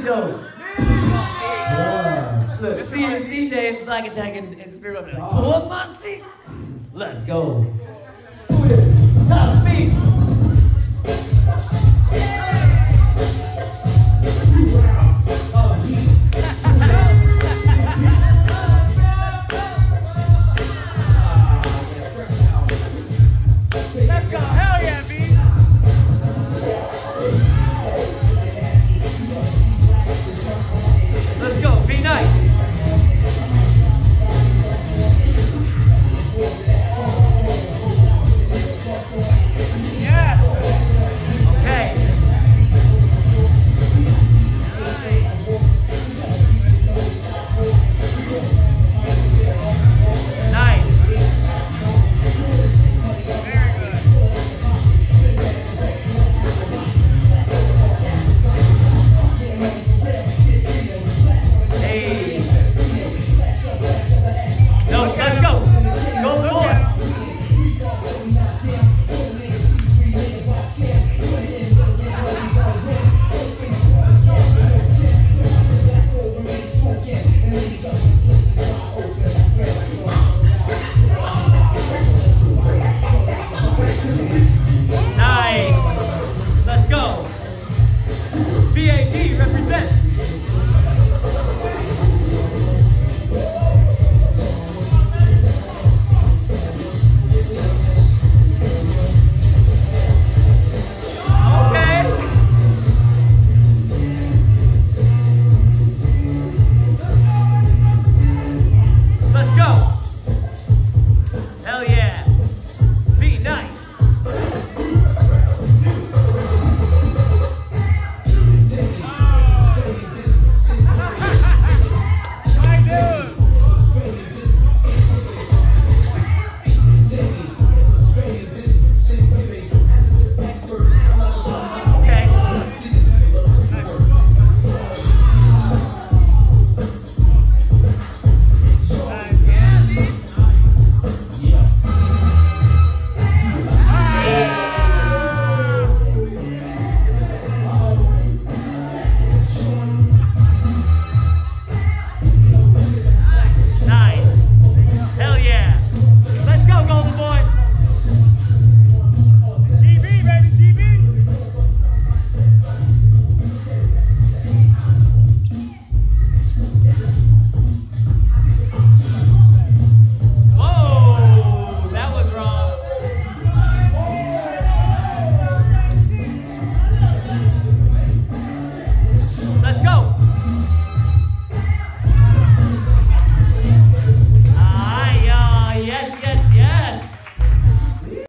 we go. Yeah. Look, CJ, Black Attack, and Spirit Up. Pull my seat. Let's go. Top speed.